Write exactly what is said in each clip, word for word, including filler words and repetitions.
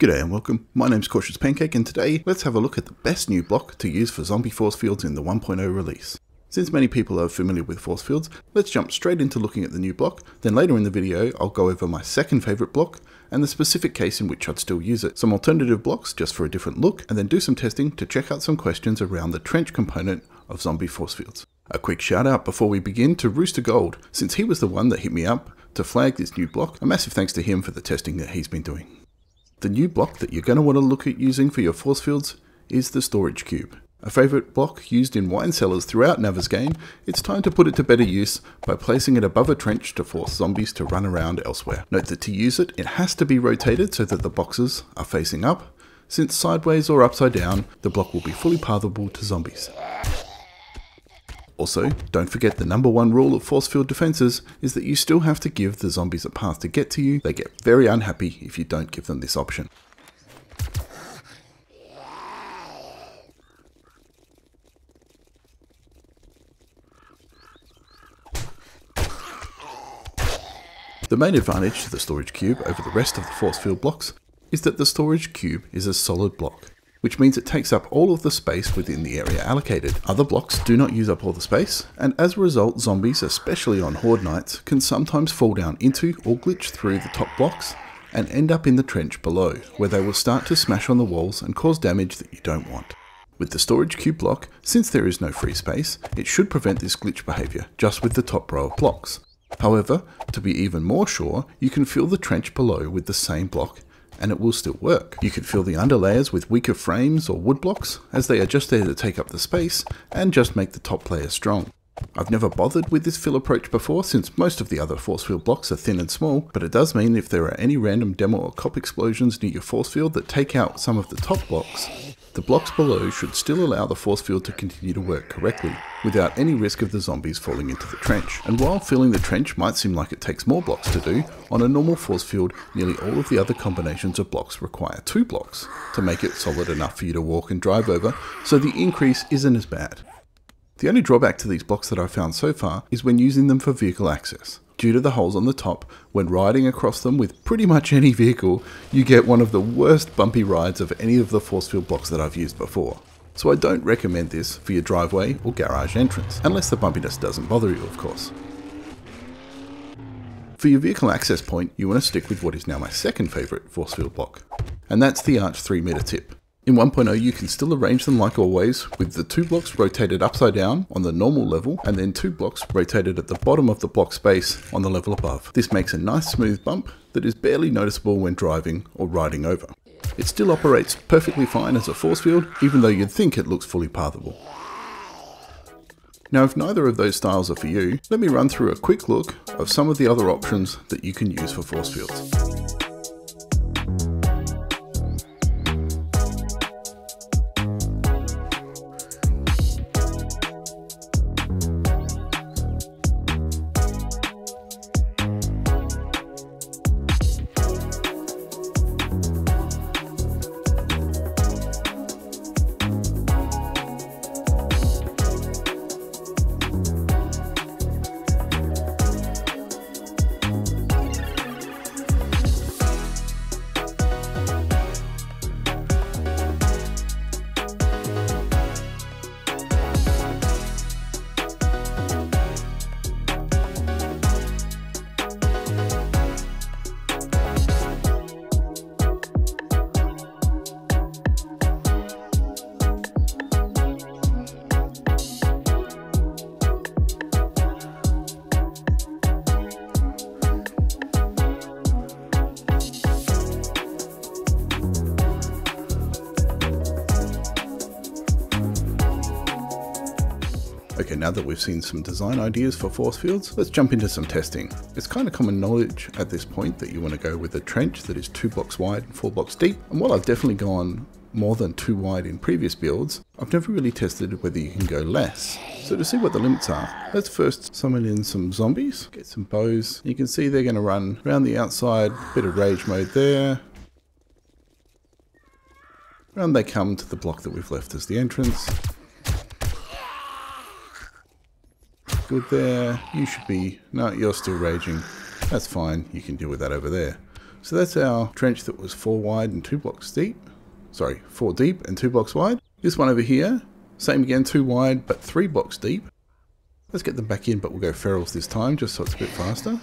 G'day and welcome, my name's Cautious Pancake and today let's have a look at the best new block to use for zombie force fields in the one point oh release. Since many people are familiar with force fields, let's jump straight into looking at the new block, then later in the video I'll go over my second favourite block and the specific case in which I'd still use it, some alternative blocks just for a different look, and then do some testing to check out some questions around the trench component of zombie force fields. A quick shout out before we begin to Rooster Gold, since he was the one that hit me up to flag this new block. A massive thanks to him for the testing that he's been doing. The new block that you're going to want to look at using for your force fields is the Storage Cube. A favourite block used in wine cellars throughout Nava's game, it's time to put it to better use by placing it above a trench to force zombies to run around elsewhere. Note that to use it, it has to be rotated so that the boxes are facing up, since sideways or upside down, the block will be fully pathable to zombies. Also, don't forget the number one rule of force field defenses is that you still have to give the zombies a path to get to you. They get very unhappy if you don't give them this option. The main advantage to the Storage Cube over the rest of the force field blocks is that the Storage Cube is a solid block, which means it takes up all of the space within the area allocated. Other blocks do not use up all the space, and as a result, zombies, especially on horde nights, can sometimes fall down into or glitch through the top blocks and end up in the trench below, where they will start to smash on the walls and cause damage that you don't want. With the Storage Cube block, since there is no free space, it should prevent this glitch behaviour just with the top row of blocks. However, to be even more sure, you can fill the trench below with the same block and it will still work. You can fill the underlayers with weaker frames or wood blocks, as they are just there to take up the space and just make the top layer strong. I've never bothered with this fill approach before, since most of the other force field blocks are thin and small, but it does mean if there are any random demo or cop explosions near your force field that take out some of the top blocks, the blocks below should still allow the force field to continue to work correctly, without any risk of the zombies falling into the trench. And while filling the trench might seem like it takes more blocks to do, on a normal force field nearly all of the other combinations of blocks require two blocks to make it solid enough for you to walk and drive over, so the increase isn't as bad. The only drawback to these blocks that I've found so far is when using them for vehicle access. Due to the holes on the top, when riding across them with pretty much any vehicle, you get one of the worst bumpy rides of any of the force field blocks that I've used before. So I don't recommend this for your driveway or garage entrance, unless the bumpiness doesn't bother you, of course. For your vehicle access point, you want to stick with what is now my second favourite force field block, and that's the Arch three meter Tip. In one point oh you can still arrange them like always, with the two blocks rotated upside down on the normal level and then two blocks rotated at the bottom of the block space on the level above. This makes a nice smooth bump that is barely noticeable when driving or riding over. It still operates perfectly fine as a force field, even though you'd think it looks fully pathable. Now if neither of those styles are for you, let me run through a quick look of some of the other options that you can use for force fields. Okay, now that we've seen some design ideas for force fields, let's jump into some testing. It's kind of common knowledge at this point that you want to go with a trench that is two blocks wide and four blocks deep. And while I've definitely gone more than two wide in previous builds, I've never really tested whether you can go less. So to see what the limits are, let's first summon in some zombies, get some bows. You can see they're going to run around the outside, bit of rage mode there. Around they come to the block that we've left as the entrance. Good there, you should be, no, you're still raging, that's fine, you can deal with that over there. So that's our trench that was four wide and two blocks deep. Sorry, four deep and two blocks wide. This one over here, same again, two wide but three blocks deep. Let's get them back in, but we'll go ferals this time just so it's a bit faster.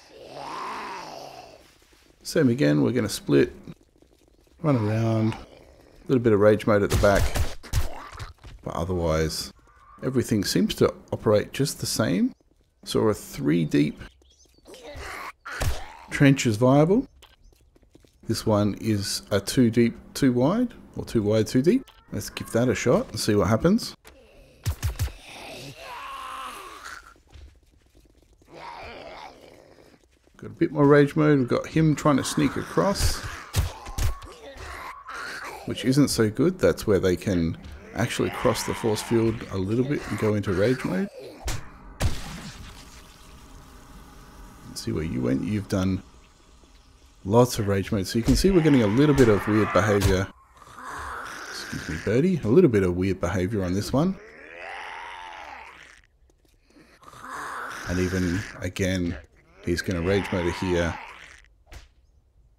Same again, we're going to split, run around, a little bit of rage mode at the back, but otherwise everything seems to operate just the same. So a three deep trench is viable. This one is a two deep, two wide, or two wide, two deep. Let's give that a shot and see what happens. Got a bit more rage mode. We've got him trying to sneak across, which isn't so good. That's where they can actually cross the force field a little bit and go into rage mode. Let's see where you went. You've done lots of rage mode. So you can see we're getting a little bit of weird behavior. Excuse me, birdie. A little bit of weird behavior on this one. And even, again, he's going to rage motor here,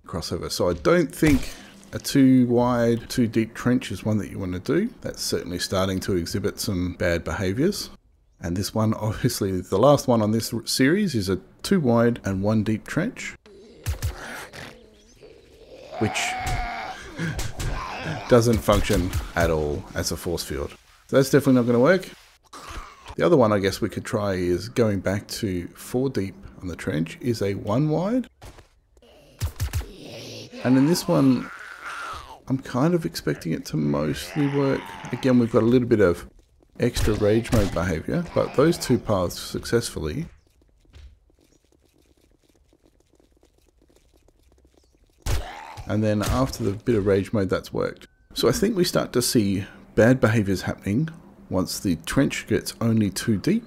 crossover. So I don't think a too wide, too deep trench is one that you want to do. That's certainly starting to exhibit some bad behaviors. And this one, obviously, the last one on this series is a two wide and one deep trench, which doesn't function at all as a force field. So that's definitely not going to work. The other one I guess we could try is going back to four deep on the trench is a one wide. And in this one, I'm kind of expecting it to mostly work. Again, we've got a little bit of extra rage mode behavior, but those two paths successfully. And then after the bit of rage mode, that's worked. So I think we start to see bad behaviors happening once the trench gets only two deep,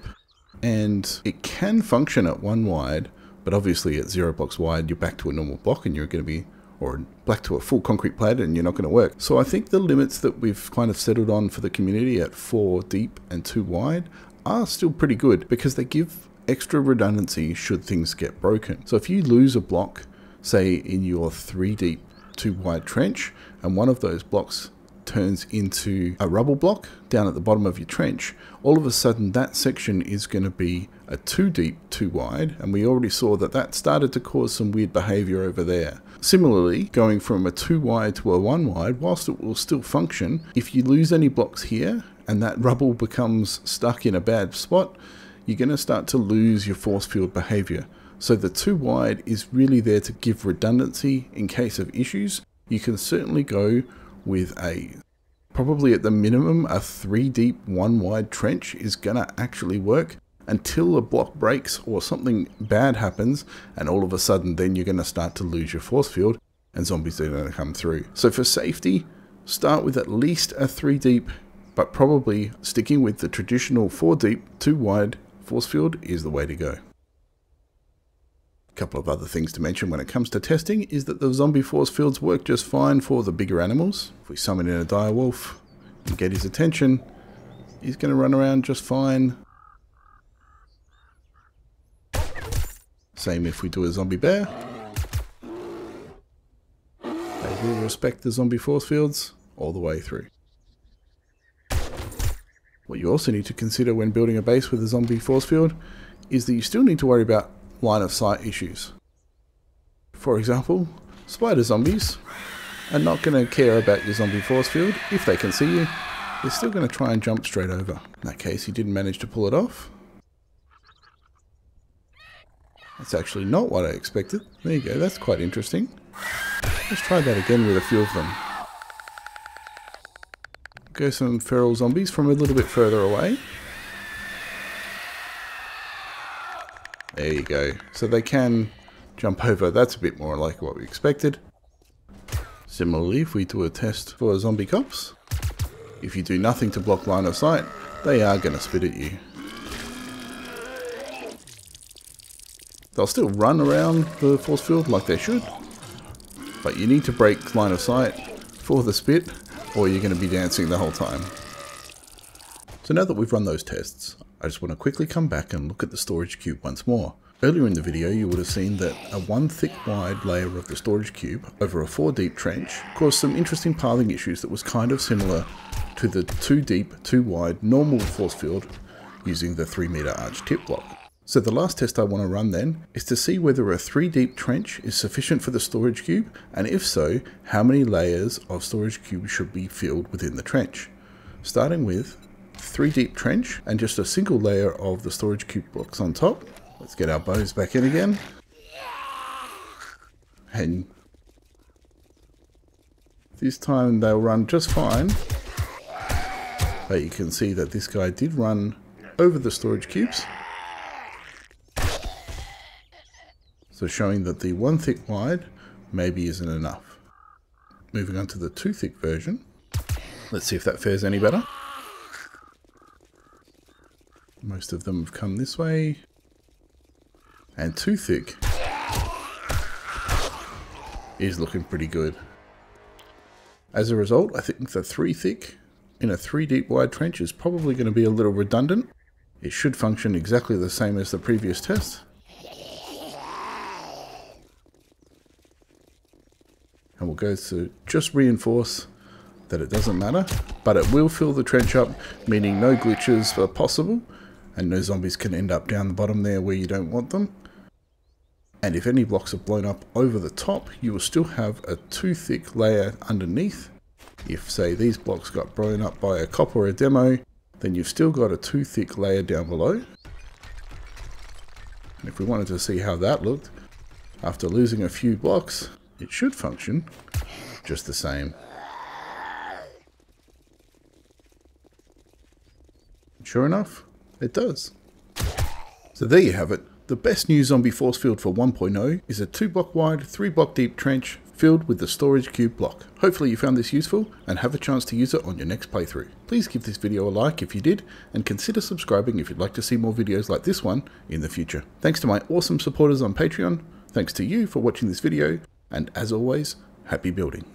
and it can function at one wide, but obviously at zero blocks wide, you're back to a normal block and you're going to be, or back to a full concrete plat and you're not going to work. So I think the limits that we've kind of settled on for the community at four deep and two wide are still pretty good because they give extra redundancy should things get broken. So if you lose a block, say in your three deep, two wide trench, and one of those blocks turns into a rubble block down at the bottom of your trench, all of a sudden that section is going to be a two deep, two wide, and we already saw that that started to cause some weird behavior over there. Similarly, going from a two wide to a one wide, whilst it will still function, if you lose any blocks here and that rubble becomes stuck in a bad spot, you're going to start to lose your force field behavior. So the two wide is really there to give redundancy in case of issues. You can certainly go with a, probably at the minimum, a three deep, one wide trench is gonna actually work until a block breaks or something bad happens, and all of a sudden then you're gonna start to lose your force field and zombies are gonna come through. So for safety, start with at least a three deep, but probably sticking with the traditional four deep, two wide force field is the way to go. A couple of other things to mention when it comes to testing is that the zombie force fields work just fine for the bigger animals. If we summon in a dire wolf and get his attention, he's going to run around just fine. Same if we do a zombie bear. They will respect the zombie force fields all the way through. What you also need to consider when building a base with a zombie force field is that you still need to worry about line of sight issues. For example, spider zombies are not going to care about your zombie force field. If they can see you, they're still going to try and jump straight over. In that case, he didn't manage to pull it off. That's actually not what I expected. There you go, that's quite interesting. Let's try that again with a few of them. Go some feral zombies from a little bit further away. There you go. So they can jump over. That's a bit more like what we expected. Similarly, if we do a test for zombie cops, if you do nothing to block line of sight, they are going to spit at you. They'll still run around the force field like they should, but you need to break line of sight for the spit, or you're going to be dancing the whole time. So now that we've run those tests, I just want to quickly come back and look at the storage cube once more. Earlier in the video you would have seen that a one thick wide layer of the storage cube over a four deep trench caused some interesting pathing issues that was kind of similar to the two deep, two wide normal force field using the three meter arch tip block. So the last test I want to run then is to see whether a three deep trench is sufficient for the storage cube, and if so, how many layers of storage cube should be filled within the trench. Starting with three deep trench and just a single layer of the storage cube blocks on top. Let's get our bows back in again. And this time they'll run just fine. But you can see that this guy did run over the storage cubes. So showing that the one thick wide maybe isn't enough. Moving on to the two thick version. Let's see if that fares any better. Most of them have come this way. And two thick is looking pretty good. As a result, I think the three thick in a three deep wide trench is probably going to be a little redundant. It should function exactly the same as the previous test. And we'll go to just reinforce that it doesn't matter, but it will fill the trench up, meaning no glitches are possible, and no zombies can end up down the bottom there where you don't want them. And if any blocks are blown up over the top, you will still have a too thick layer underneath. If, say, these blocks got blown up by a cop or a demo, then you've still got a too thick layer down below. And if we wanted to see how that looked, after losing a few blocks, it should function just the same. Sure enough, it does. So there you have it. The best new zombie force field for one point oh is a two block wide, three block deep trench filled with the storage cube block. Hopefully you found this useful and have a chance to use it on your next playthrough. Please give this video a like if you did, and consider subscribing if you'd like to see more videos like this one in the future. Thanks to my awesome supporters on Patreon. Thanks to you for watching this video. And as always, happy building.